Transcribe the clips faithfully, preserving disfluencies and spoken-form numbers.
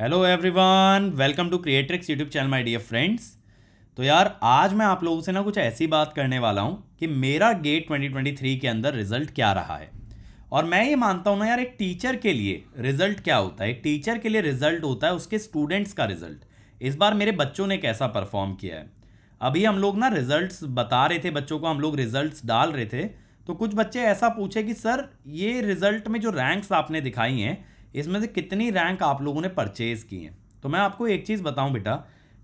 Hello everyone, welcome to Creatrix YouTube channel my dear friends. तो यार आज मैं आप लोगों से ना कुछ ऐसी बात करने वाला हूँ कि मेरा गेट ट्वेंटी ट्वेंटी थ्री के अंदर रिजल्ट क्या रहा है। और मैं ये मानता हूँ ना यार, एक टीचर के लिए रिजल्ट क्या होता है, एक टीचर के लिए रिजल्ट होता है उसके स्टूडेंट्स का रिजल्ट। इस बार मेरे बच्चों ने कैसा परफॉर्म किया है, अभी हम लोग ना रिजल्ट बता रहे थे बच्चों को, हम लोग रिजल्ट डाल रहे थे तो कुछ बच्चे ऐसा पूछे कि सर ये रिजल्ट में जो रैंक्स आपने दिखाई हैं इसमें से कितनी रैंक आप लोगों ने परचेज़ की हैं। तो मैं आपको एक चीज़ बताऊं बेटा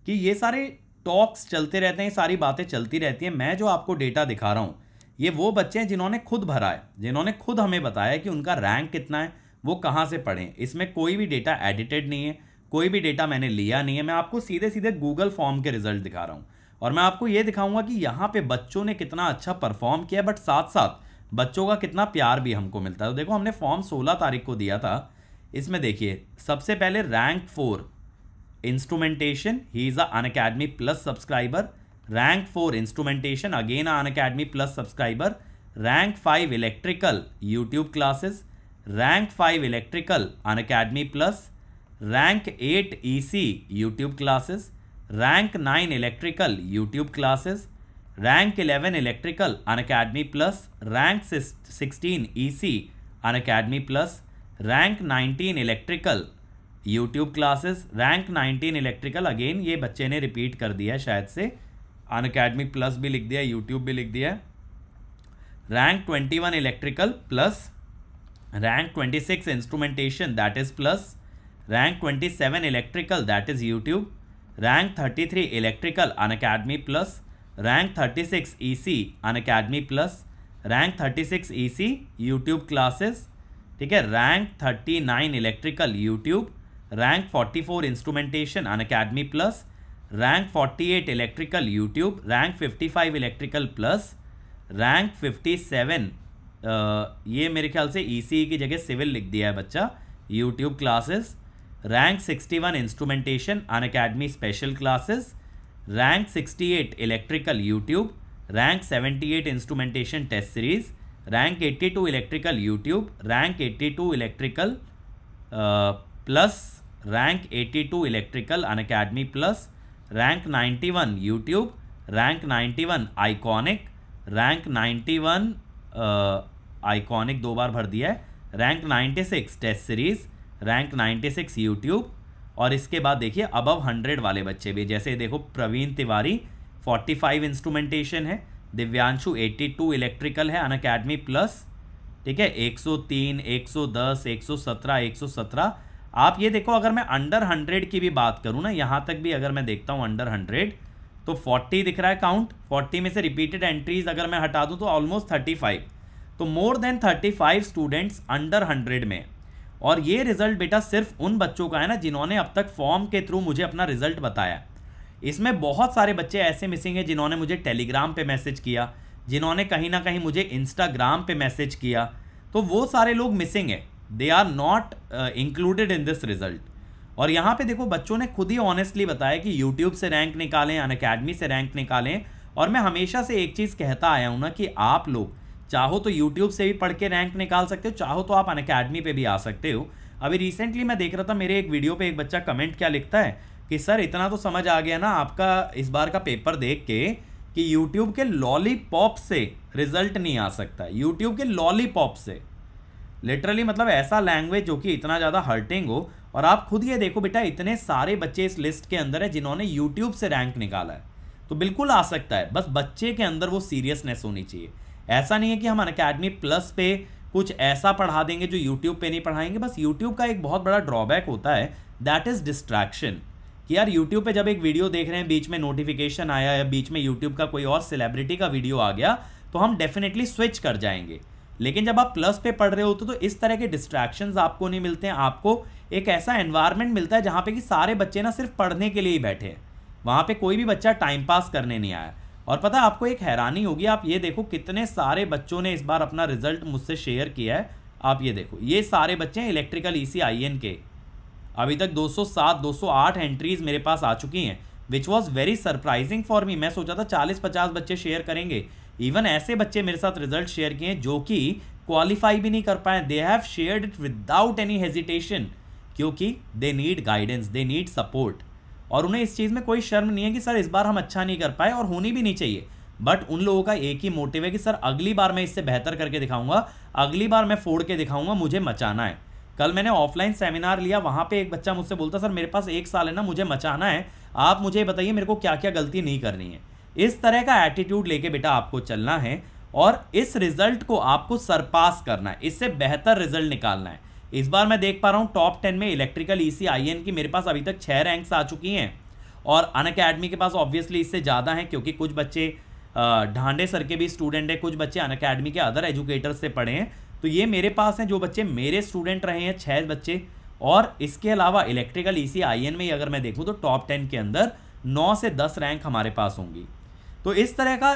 कि ये सारे टॉक्स चलते रहते हैं, ये सारी बातें चलती रहती हैं। मैं जो आपको डेटा दिखा रहा हूँ ये वो बच्चे हैं जिन्होंने खुद भरा है, जिन्होंने खुद हमें बताया कि उनका रैंक कितना है, वो कहाँ से पढ़ें। इसमें कोई भी डेटा एडिटेड नहीं है, कोई भी डेटा मैंने लिया नहीं है। मैं आपको सीधे सीधे गूगल फॉर्म के रिजल्ट दिखा रहा हूँ और मैं आपको ये दिखाऊंगा कि यहाँ पे बच्चों ने कितना अच्छा परफॉर्म किया, बट साथ साथ बच्चों का कितना प्यार भी हमको मिलता है। तो देखो हमने फॉर्म सोलह तारीख को दिया था, इसमें देखिए सबसे पहले rank four instrumentation, he is a Unacademy plus subscriber. Rank four instrumentation, again a Unacademy plus subscriber. Rank five electrical YouTube classes, rank five electrical Unacademy plus. Rank eight EC YouTube classes, rank nine electrical YouTube classes. Rank eleven electrical Unacademy plus. Rank sixteen EC Unacademy plus. Rank nineteen electrical YouTube classes. Rank nineteen electrical, again ये बच्चे ने repeat कर दिया, शायद से Unacademy plus भी लिख दिया, यूट्यूब भी लिख दिया। Rank twenty one electrical plus. Rank twenty six instrumentation that is plus. Rank twenty seven electrical that is YouTube. Rank thirty three electrical Unacademy plus. Rank thirty six E C Unacademy plus. Rank thirty six E C YouTube classes, ठीक है। Rank thirty nine electrical YouTube. Rank forty four instrumentation Unacademy plus. Rank forty eight electrical YouTube. Rank fifty five electrical plus. Rank fifty seven, ये मेरे ख्याल से ECE की जगह civil लिख दिया है बच्चा, YouTube classes. Rank sixty one instrumentation Unacademy special classes. Rank sixty eight electrical YouTube. Rank seventy eight instrumentation test series. Rank eighty two electrical YouTube. Rank eighty two electrical plus. Rank eighty two electrical Unacademy plus. Rank ninety one YouTube. Rank ninety one iconic. Rank ninety one iconic uh, दो बार भर दिया है। Rank ninety six test series. Rank ninety six YouTube. और इसके बाद देखिए above hundred वाले बच्चे भी, जैसे देखो Praveen Tiwari forty five instrumentation है। दिव्यांशु एटी टू इलेक्ट्रिकल है अनअकैडमी प्लस, ठीक है। एक सौ तीन, एक सौ दस, एक सौ सत्रह, एक सौ सत्रह। आप ये देखो, अगर मैं अंडर हंड्रेड की भी बात करूँ ना, यहाँ तक भी अगर मैं देखता हूँ अंडर हंड्रेड तो चालीस दिख रहा है काउंट। चालीस में से रिपीटेड एंट्रीज अगर मैं हटा दूँ तो ऑलमोस्ट थर्टी फाइव, तो more than thirty five students under hundred में। और ये रिजल्ट बेटा सिर्फ उन बच्चों का है ना जिन्होंने अब तक फॉर्म के थ्रू मुझे अपना रिजल्ट बताया। इसमें बहुत सारे बच्चे ऐसे मिसिंग हैं जिन्होंने मुझे टेलीग्राम पे मैसेज किया, जिन्होंने कहीं ना कहीं मुझे इंस्टाग्राम पे मैसेज किया, तो वो सारे लोग मिसिंग है, they are not included in this result. और यहाँ पे देखो बच्चों ने खुद ही ऑनेस्टली बताया कि यूट्यूब से रैंक निकालें, अनअकैडमी से रैंक निकालें। और मैं हमेशा से एक चीज़ कहता आया हूँ ना कि आप लोग चाहो तो यूट्यूब से भी पढ़ के रैंक निकाल सकते हो, चाहो तो आप अनअकैडमी पे भी आ सकते हो। अभी रिसेंटली मैं देख रहा था मेरे एक वीडियो पे एक बच्चा कमेंट क्या लिखता है कि सर इतना तो समझ आ गया ना आपका इस बार का पेपर देख के कि YouTube के लॉलीपॉप से रिजल्ट नहीं आ सकता, YouTube के लॉलीपॉप से। लिटरली मतलब ऐसा लैंग्वेज जो कि इतना ज़्यादा हर्टिंग हो। और आप खुद ये देखो बेटा, इतने सारे बच्चे इस लिस्ट के अंदर है जिन्होंने YouTube से रैंक निकाला है, तो बिल्कुल आ सकता है। बस बच्चे के अंदर वो सीरियसनेस होनी चाहिए। ऐसा नहीं है कि हम अनअकैडमी प्लस पे कुछ ऐसा पढ़ा देंगे जो यूट्यूब पर नहीं पढ़ाएंगे। बस यूट्यूब का एक बहुत बड़ा ड्रॉबैक होता है, दैट इज़ डिस्ट्रैक्शन। कि यार YouTube पे जब एक वीडियो देख रहे हैं, बीच में नोटिफिकेशन आया या बीच में YouTube का कोई और सेलिब्रिटी का वीडियो आ गया, तो हम डेफिनेटली स्विच कर जाएंगे। लेकिन जब आप प्लस पे पढ़ रहे होते तो इस तरह के डिस्ट्रैक्शंस आपको नहीं मिलते हैं। आपको एक ऐसा एनवायरनमेंट मिलता है जहाँ पे कि सारे बच्चे ना सिर्फ पढ़ने के लिए ही बैठे हैं, वहाँ पर कोई भी बच्चा टाइम पास करने नहीं आया। और पता है आपको एक हैरानी होगी, आप ये देखो कितने सारे बच्चों ने इस बार अपना रिजल्ट मुझसे शेयर किया है। आप ये देखो, ये सारे बच्चे electrical E C I N के, अभी तक दो सौ सात, दो सौ आठ एंट्रीज़ मेरे पास आ चुकी हैं, which was very surprising for me. मैं सोचा था चालीस पचास बच्चे शेयर करेंगे। इवन ऐसे बच्चे मेरे साथ रिजल्ट शेयर किए हैं जो कि क्वालिफाई भी नहीं कर पाए, they have shared it without any hesitation. क्योंकि they need guidance, they need support. और उन्हें इस चीज़ में कोई शर्म नहीं है कि सर इस बार हम अच्छा नहीं कर पाए, और होनी भी नहीं चाहिए। बट उन लोगों का एक ही मोटिव है कि सर अगली बार मैं इससे बेहतर करके दिखाऊंगा, अगली बार मैं फोड़ के दिखाऊंगा, मुझे मचाना है। कल मैंने ऑफलाइन सेमिनार लिया, वहाँ पे एक बच्चा मुझसे बोलता सर मेरे पास एक साल है ना, मुझे मचाना है, आप मुझे बताइए मेरे को क्या क्या गलती नहीं करनी है। इस तरह का एटीट्यूड लेके बेटा आपको चलना है और इस रिजल्ट को आपको सरपास करना है, इससे बेहतर रिजल्ट निकालना है। इस बार मैं देख पा रहा हूँ टॉप टेन में इलेक्ट्रिकल ईसी आईएन की मेरे पास अभी तक छः रैंक्स आ चुकी हैं, और अनअकैडमी के पास ऑब्वियसली इससे ज़्यादा हैं क्योंकि कुछ बच्चे ढांडे सर के भी स्टूडेंट हैं, कुछ बच्चे अनअकैडमी के अदर एजुकेटर्स से पढ़े हैं। तो ये मेरे पास हैं जो बच्चे मेरे स्टूडेंट रहे हैं, छः बच्चे। और इसके अलावा इलेक्ट्रिकल ईसी आईएन में अगर मैं देखूँ तो टॉप टेन के अंदर नौ से दस रैंक हमारे पास होंगी। तो इस तरह का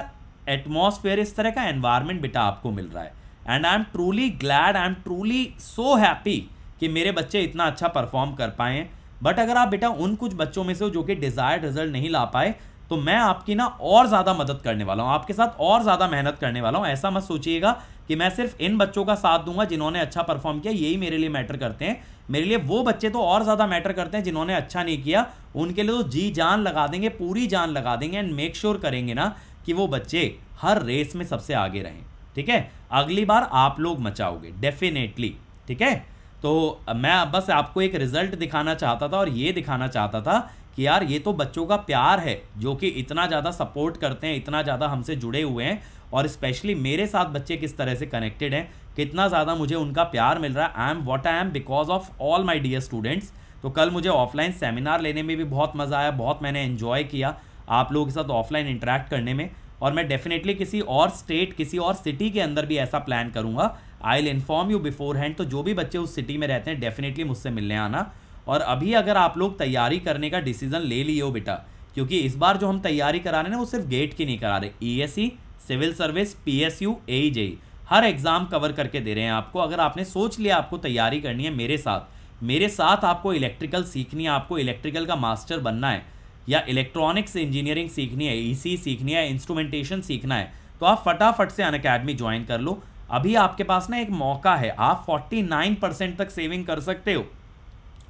एटमॉस्फेयर, इस तरह का एनवायरनमेंट बेटा आपको मिल रहा है। And I am truly glad, I am truly so happy कि मेरे बच्चे इतना अच्छा परफॉर्म कर पाए हैं। बट अगर आप बेटा उन कुछ बच्चों में से हो जो कि डिज़ायर्ड रिजल्ट नहीं ला पाए, तो मैं आपकी ना और ज़्यादा मदद करने वाला हूँ, आपके साथ और ज़्यादा मेहनत करने वाला हूँ। ऐसा मत सोचिएगा कि मैं सिर्फ इन बच्चों का साथ दूंगा जिन्होंने अच्छा परफॉर्म किया, यही मेरे लिए मैटर करते हैं। मेरे लिए वो बच्चे तो और ज़्यादा मैटर करते हैं जिन्होंने अच्छा नहीं किया, उनके लिए तो जी जान लगा देंगे, पूरी जान लगा देंगे। एंड मेक श्योर करेंगे ना कि वो बच्चे हर रेस में सबसे आगे रहें, ठीक है। अगली बार आप लोग मचाओगे डेफिनेटली, ठीक है। तो मैं बस आपको एक रिजल्ट दिखाना चाहता था और ये दिखाना चाहता था कि यार ये तो बच्चों का प्यार है जो कि इतना ज़्यादा सपोर्ट करते हैं, इतना ज़्यादा हमसे जुड़े हुए हैं, और स्पेशली मेरे साथ बच्चे किस तरह से कनेक्टेड हैं, कितना ज़्यादा मुझे उनका प्यार मिल रहा है। I am what I am because of all my dear students. तो कल मुझे ऑफलाइन सेमिनार लेने में भी बहुत मज़ा आया, बहुत मैंने एन्जॉय किया आप लोगों के साथ ऑफलाइन इंटरेक्ट करने में। और मैं डेफिनेटली किसी और स्टेट, किसी और सिटी के अंदर भी ऐसा प्लान करूंगा। I will inform you beforehand. तो जो भी बच्चे उस सिटी में रहते हैं डेफिनेटली मुझसे मिलने आना। और अभी अगर आप लोग तैयारी करने का डिसीजन ले लिए हो बेटा, क्योंकि इस बार जो हम तैयारी करा रहे हैं ना वो सिर्फ गेट की नहीं करा रहे, E S E, civil service, P S U, A E J E हर एग्ज़ाम कवर करके दे रहे हैं आपको। अगर आपने सोच लिया आपको तैयारी करनी है मेरे साथ, मेरे साथ आपको इलेक्ट्रिकल सीखनी है, आपको इलेक्ट्रिकल का मास्टर बनना है, या इलेक्ट्रॉनिक्स इंजीनियरिंग सीखनी है, ई सी ई सीखनी है, इंस्ट्रूमेंटेशन सीखना है, तो आप फटाफट से अनअकैडमी ज्वाइन कर लो। अभी आपके पास ना एक मौका है, आप उनचास परसेंट तक सेविंग कर सकते हो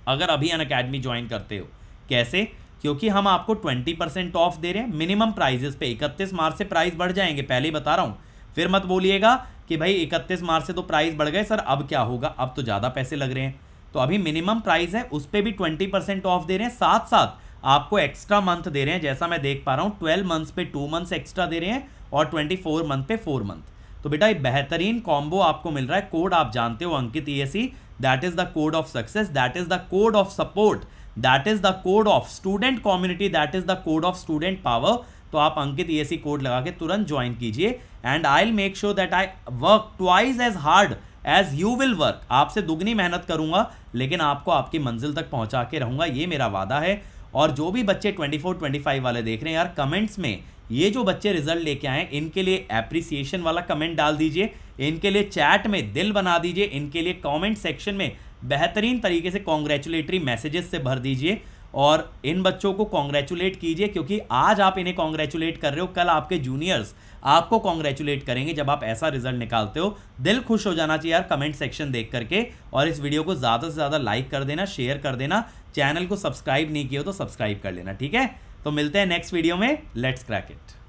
अगर अभी अनअकैडमी ज्वाइन करते हो। कैसे? क्योंकि हम आपको बीस परसेंट ऑफ दे रहे हैं मिनिमम प्राइजेस पे। इकतीस मार्च से प्राइस बढ़ जाएंगे, पहले ही बता रहा हूँ। फिर मत बोलिएगा कि भाई इकतीस मार्च से तो प्राइस बढ़ गए सर अब क्या होगा, अब तो ज़्यादा पैसे लग रहे हैं। तो अभी मिनिमम प्राइस है, उस पर भी ट्वेंटी परसेंट ऑफ दे रहे हैं, साथ साथ आपको एक्स्ट्रा मंथ दे रहे हैं। जैसा मैं देख पा रहा हूँ ट्वेल्व मंथ्स पे टू मंथ्स एक्स्ट्रा दे रहे हैं और ट्वेंटी फोर मंथ पे फोर मंथ। तो बेटा ये बेहतरीन कॉम्बो आपको मिल रहा है। कोड आप जानते हो, Ankit E S C, that is the code of success, that is the code of support, that is the code of student community, that is the code of student power. तो आप अंकित E S C code लगा के तुरंत join कीजिए। And I will make sure that I work twice as hard as you will work. आपसे दुगनी मेहनत करूंगा लेकिन आपको आपकी मंजिल तक पहुंचा के रहूंगा, ये मेरा वादा है। और जो भी बच्चे चौबीस पच्चीस वाले देख रहे हैं यार, कमेंट्स में ये जो बच्चे रिजल्ट लेके आए इनके लिए एप्रिसिएशन वाला कमेंट डाल दीजिए, इनके लिए चैट में दिल बना दीजिए, इनके लिए कमेंट सेक्शन में बेहतरीन तरीके से कॉन्ग्रेचुलेटरी मैसेजेस से भर दीजिए और इन बच्चों को कॉन्ग्रेचुलेट कीजिए। क्योंकि आज आप इन्हें कॉन्ग्रेचुलेट कर रहे हो, कल आपके जूनियर्स आपको कॉन्ग्रेचुलेट करेंगे जब आप ऐसा रिजल्ट निकालते हो। दिल खुश हो जाना चाहिए यार कमेंट सेक्शन देख करके। और इस वीडियो को ज़्यादा से ज़्यादा लाइक कर देना, शेयर कर देना, चैनल को सब्सक्राइब नहीं किया हो तो सब्सक्राइब कर लेना, ठीक है। तो मिलते हैं नेक्स्ट वीडियो में। Let's crack it.